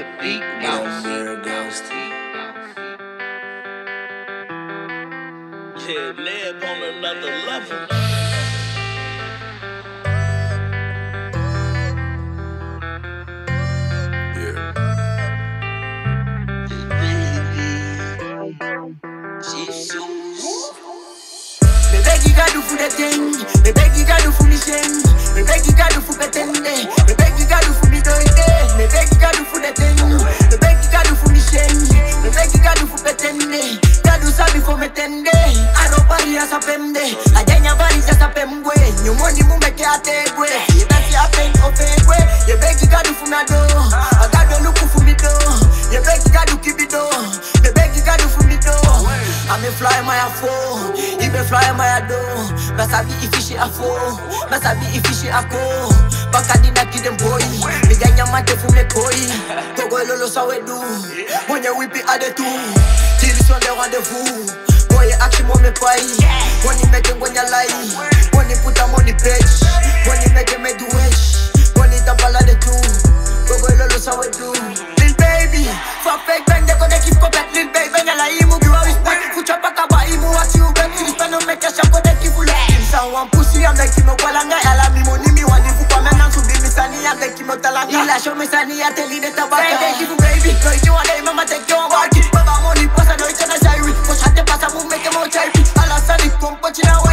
the beat bounce. Yeah, live on another level. Me beg you gotta do for me change. Me beg you gotta do for pretend. Me beg you gotta do for me doing it. Me beg you gotta do for that thing. Me beg you gotta do for me change. Me beg you gotta do for pretend. Gotta do something for me tende. I don't worry as a pende. I don't worry as a pemwe. You money mu make a take way. You beg you a pen or fake way. You beg you gotta do for me do. I gotta look for me do. You beg you gotta do keep it do. Me beg you gotta do for me do. I'm a fly my phone. If a fly my door. Masabi ifishi afo, masabi ifishi ako. Bakadina kidem boy, miganya mate fume koi. Togo lolo sawedu, mwenye wipi adetu. Tili sonde rendezvous, boye aksi mwome pai. Mwoni meke mwenye lai, mwoni puta mwoni pech. Mwoni meke meduwesh, mwoni tapala de tu. Togo lolo sawedu. Lil baby, fa fake bende kode kip kopet. Lil baby, benya lai imu biwa wispet. Kuchapa kaba imu wati ubet. Ilipano meke shako de kifu le. One pussy, I'm like him, Walanga, Alami, Monimi, one if you come and answer me, Missani, I'm like him, Talanga, show me Sani, I tell you the tobacco. Thank you, baby, so you want a mama, take your work, but I'm only possible to say, which had the pass, I will make a more charity. I'll send it from Pachina.